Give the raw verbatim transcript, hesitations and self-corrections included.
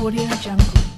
Audio Jungle.